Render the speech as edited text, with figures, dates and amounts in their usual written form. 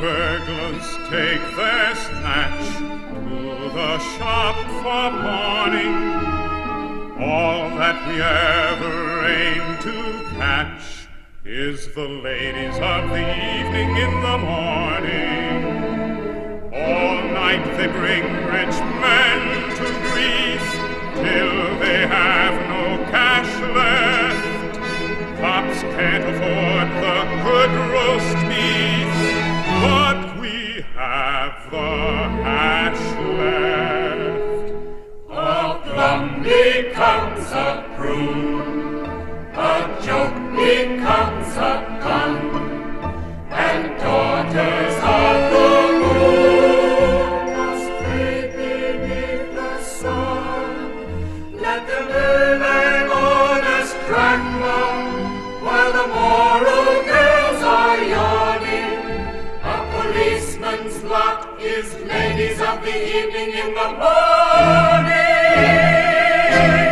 burglars take their snatch to the shop for pawning. All that we ever aim to catch is the ladies of the evening in the morning. All night they bring rich men to grief till they have no cash left. Cops can't afford the good roast beef, but we have the hash left. A plum becomes a prune, a joke becomes a gun, and daughters are the moon must fade beneath the sun. Let the moonlight owners crack one while the moral girls are yawning. A policeman's lot is ladies of the evening in the morning.